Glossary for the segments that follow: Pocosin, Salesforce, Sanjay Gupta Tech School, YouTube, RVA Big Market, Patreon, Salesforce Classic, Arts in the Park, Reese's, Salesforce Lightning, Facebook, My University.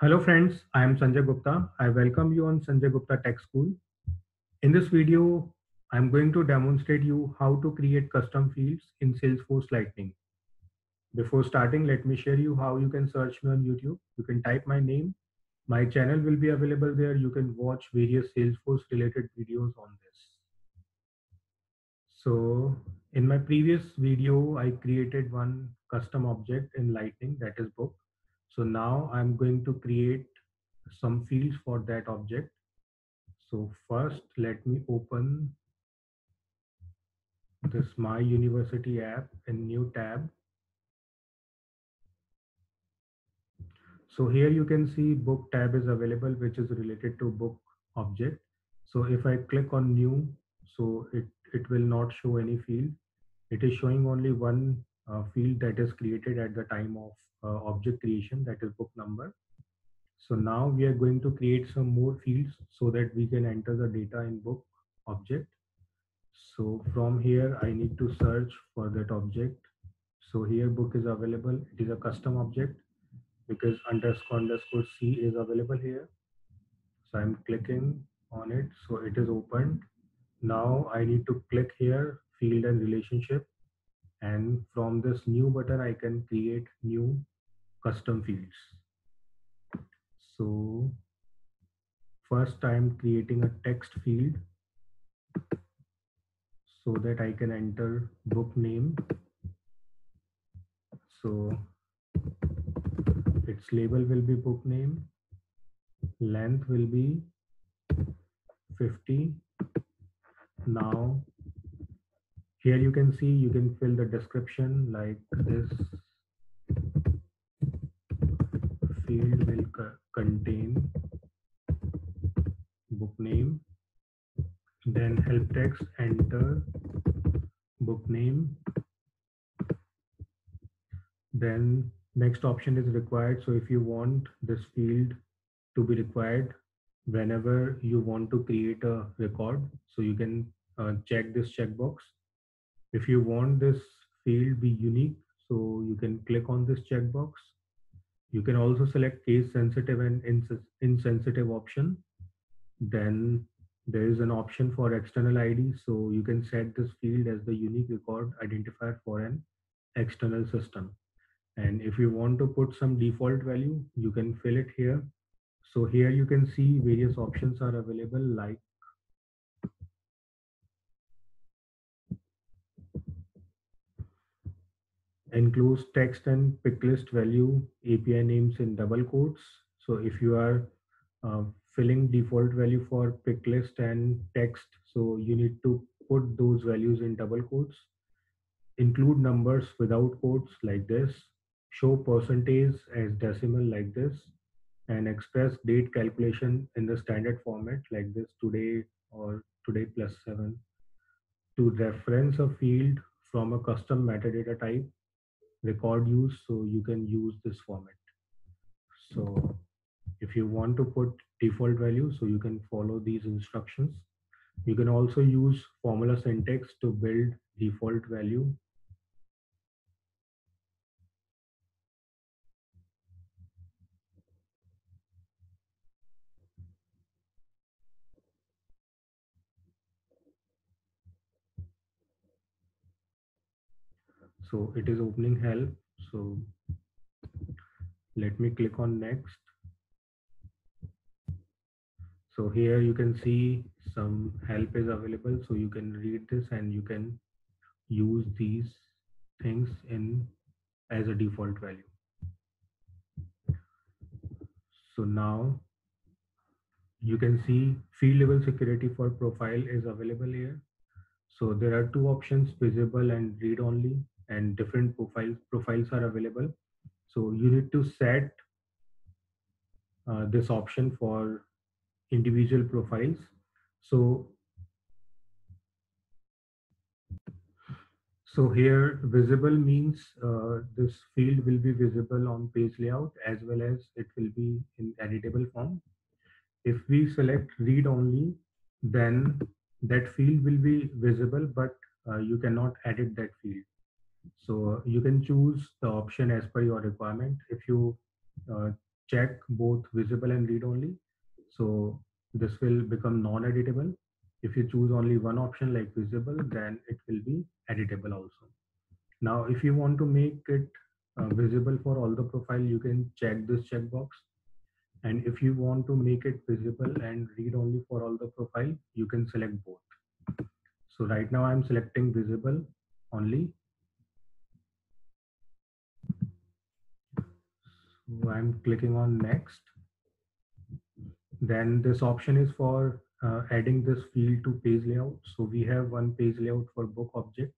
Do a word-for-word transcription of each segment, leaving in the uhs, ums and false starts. Hello friends, I am Sanjay Gupta. I welcome you on Sanjay Gupta Tech School. In this video, I am going to demonstrate you how to create custom fields in Salesforce Lightning. Before starting, let me share you how you can search me on YouTube. You can type my name. My channel will be available there. You can watch various Salesforce related videos on this. So in my previous video, I created one custom object in Lightning, that is book. So now I'm going to create some fields for that object. So first, let me open this My University app in new tab. So here you can see book tab is available, which is related to book object. So if I click on new, so it, it will not show any field. It is showing only one Uh, field that is created at the time of uh, object creation, that is book number. So now we are going to create some more fields so that we can enter the data in book object. So from here I need to search for that object. So here book is available. It is a custom object because underscore underscore C is available here. So I'm clicking on it. So it is opened. Now I need to click here, field and relationship. And from this new button, I can create new custom fields. So first I'm creating a text field so that I can enter book name. So its label will be book name. Length will be fifty. Now, here you can see you can fill the description like this. Field will co contain book name. Then help text, enter book name. Then next option is required. So if you want this field to be required whenever you want to create a record, so you can uh, check this checkbox. If you want this field be unique, so you can click on this checkbox. You can also select case sensitive and insensitive option. Then there is an option for external I D. So you can set this field as the unique record identifier for an external system. And if you want to put some default value, you can fill it here. So here you can see various options are available like includes text and pick list value, A P I names in double quotes. So if you are uh, filling default value for pick list and text, so you need to put those values in double quotes. Include numbers without quotes like this. Show percentage as decimal like this. And express date calculation in the standard format like this, today or today plus seven. To reference a field from a custom metadata type. Record use, so you can use this format. So if you want to put default value, so you can follow these instructions. You can also use formula syntax to build default value. So it is opening help. So let me click on next. So here you can see some help is available. So you can read this and you can use these things in as a default value. So now you can see field level security for profile is available here. So there are two options, visible and read only. And different profiles profiles are available. So you need to set uh, this option for individual profiles. So, so here visible means uh, this field will be visible on page layout as well as it will be in editable form. If we select read only, then that field will be visible, but uh, you cannot edit that field. So you can choose the option as per your requirement. If you uh, check both visible and read only. So this will become non-editable. If you choose only one option like visible, then it will be editable also. Now, if you want to make it uh, visible for all the profile, you can check this checkbox. And if you want to make it visible and read only for all the profile, you can select both. So right now I'm selecting visible only. So I'm clicking on next. Then this option is for uh, adding this field to page layout. So we have one page layout for book object.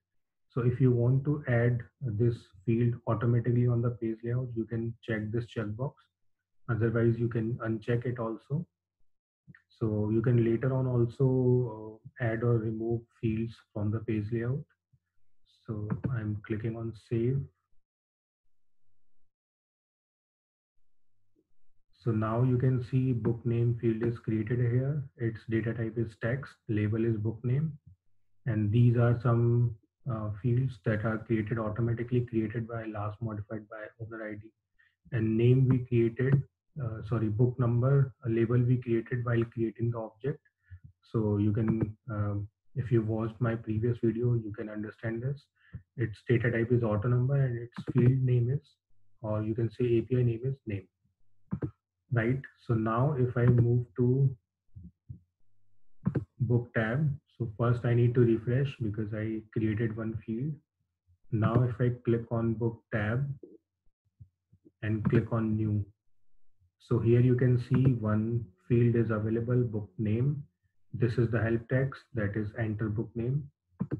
So if you want to add this field automatically on the page layout, you can check this checkbox. Otherwise, you can uncheck it also. So you can later on also add or remove fields from the page layout. So I'm clicking on save. So now you can see book name field is created here. Its data type is text, label is book name. And these are some uh, fields that are created automatically, created by last modified by owner I D. And name we created, uh, sorry, book number, a label we created while creating the object. So you can, um, if you watched my previous video, you can understand this. Its data type is auto number and its field name is, or you can say A P I name is name. Right, so now if I move to book tab, so first I need to refresh because I created one field. Now if I click on book tab and click on new, so here you can see one field is available, book name. This is the help text, that is enter book name.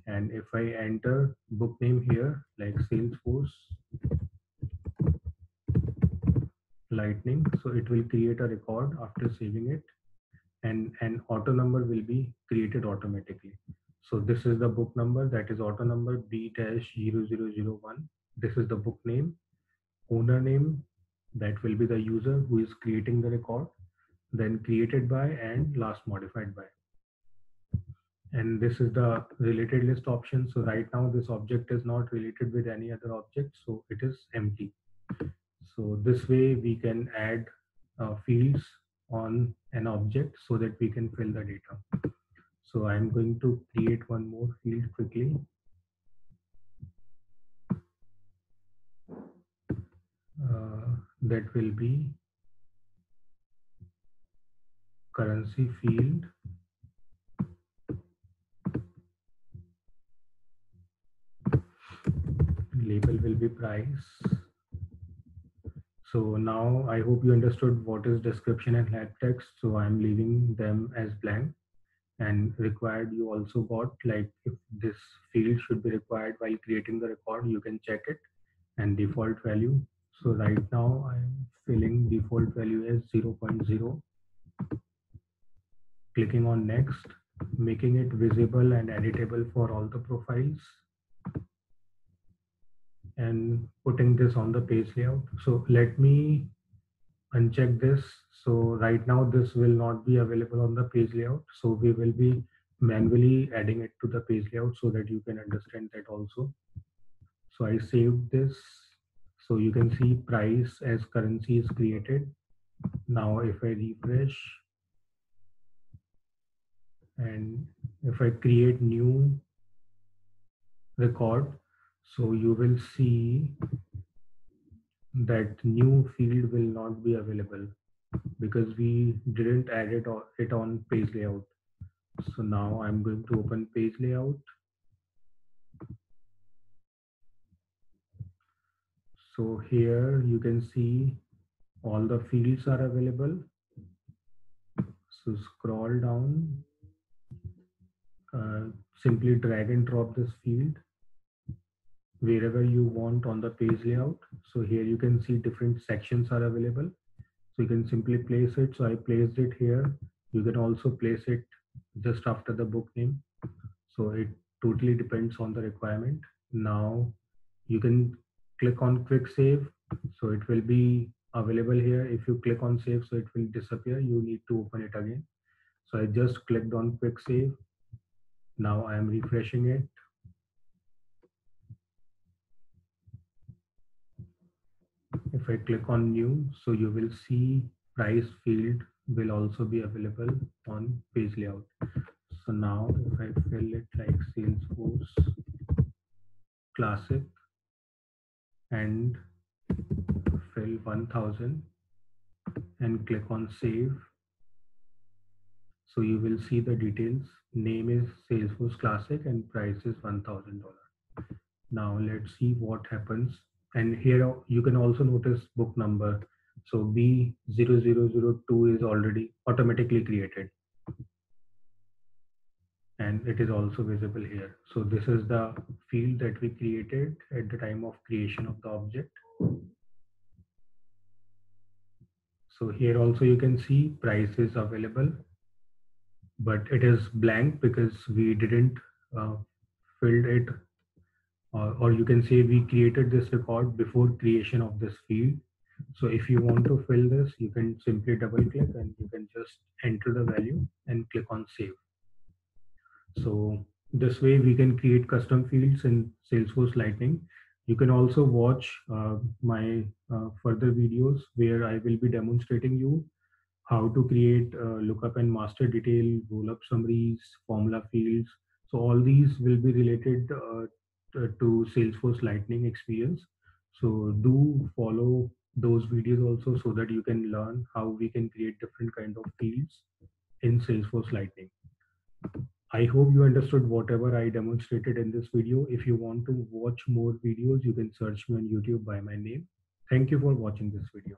And if I enter book name here, like Salesforce Lightning, so it will create a record after saving it, and an auto number will be created automatically. So this is the book number, that is auto number B dash zero zero zero one. This is the book name, owner name, that will be the user who is creating the record, then created by and last modified by. And this is the related list option. So right now this object is not related with any other object, so it is empty. So this way we can add uh, fields on an object so that we can fill the data. So I'm going to create one more field quickly. Uh, that will be currency field. Label will be price. So now I hope you understood what is description and help text. So I'm leaving them as blank, and required you also got, like if this field should be required while creating the record, you can check it, and default value. So right now I'm filling default value as zero point zero. Clicking on next, making it visible and editable for all the profiles, and putting this on the page layout. So let me uncheck this. So right now this will not be available on the page layout. So we will be manually adding it to the page layout so that you can understand that also. So I saved this. So you can see price as currency is created. Now if I refresh and if I create new record, so you will see that new field will not be available because we didn't add it, or it on page layout. So now I'm going to open page layout. So here you can see all the fields are available. So scroll down, uh, simply drag and drop this field wherever you want on the page layout. So here you can see different sections are available. So you can simply place it. So I placed it here. You can also place it just after the book name. So it totally depends on the requirement. Now you can click on quick save. So it will be available here. If you click on save, so it will disappear. You need to open it again. So I just clicked on quick save. Now I am refreshing it. If I click on new, so you will see price field will also be available on page layout. So now if I fill it like Salesforce Classic and fill one thousand and click on save. So you will see the details. Name is Salesforce Classic and price is one thousand dollars. Now let's see what happens. And here you can also notice book number. So B zero zero zero two is already automatically created. And it is also visible here. So this is the field that we created at the time of creation of the object. So here also you can see price is available, but it is blank because we didn't uh, filled it. Uh, or you can say we created this record before creation of this field. So if you want to fill this, you can simply double click and you can just enter the value and click on save. So this way we can create custom fields in Salesforce Lightning. You can also watch uh, my uh, further videos where I will be demonstrating you how to create uh, lookup and master detail, roll-up summaries, formula fields. So all these will be related uh, to Salesforce Lightning experience. So do follow those videos also so that you can learn how we can create different kind of fields in Salesforce Lightning. I hope you understood whatever I demonstrated in this video. If you want to watch more videos, you can search me on YouTube by my name. Thank you for watching this video.